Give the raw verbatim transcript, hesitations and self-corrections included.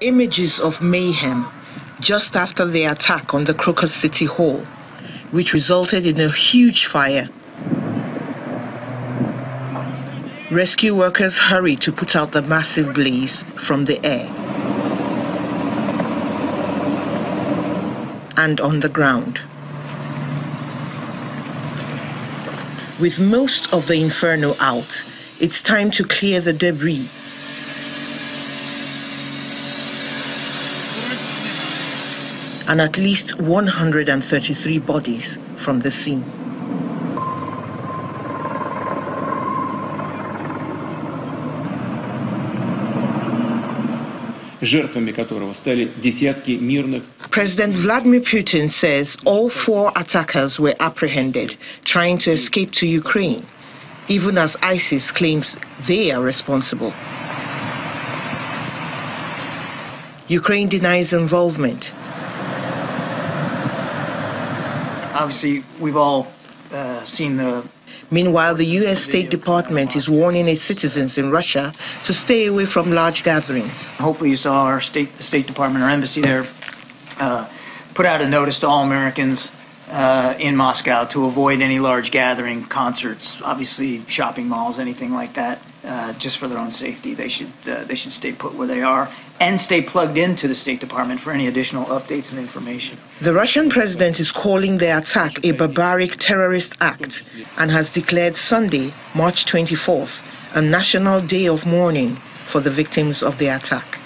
Images of mayhem just after the attack on the Crocus City Hall, which resulted in a huge fire. Rescue workers hurried to put out the massive blaze from the air and on the ground, with most of the inferno out. It's time to clear the debris. And at least one hundred thirty-three bodies from the scene. President Vladimir Putin says all four attackers were apprehended, trying to escape to Ukraine, even as ISIS claims they are responsible. Ukraine denies involvement. Obviously, we've all uh, seen the... Meanwhile, the U S State Department is warning its citizens in Russia to stay away from large gatherings. Hopefully you saw our State, the State Department, our embassy there, uh, put out a notice to all Americans uh, in Moscow to avoid any large gathering, concerts, obviously shopping malls, anything like that, uh, just for their own safety. They should, uh, they should stay put where they are and stay plugged into the State Department for any additional updates and information. The Russian president is calling the attack a barbaric terrorist act and has declared Sunday, March twenty-fourth, a national day of mourning for the victims of the attack.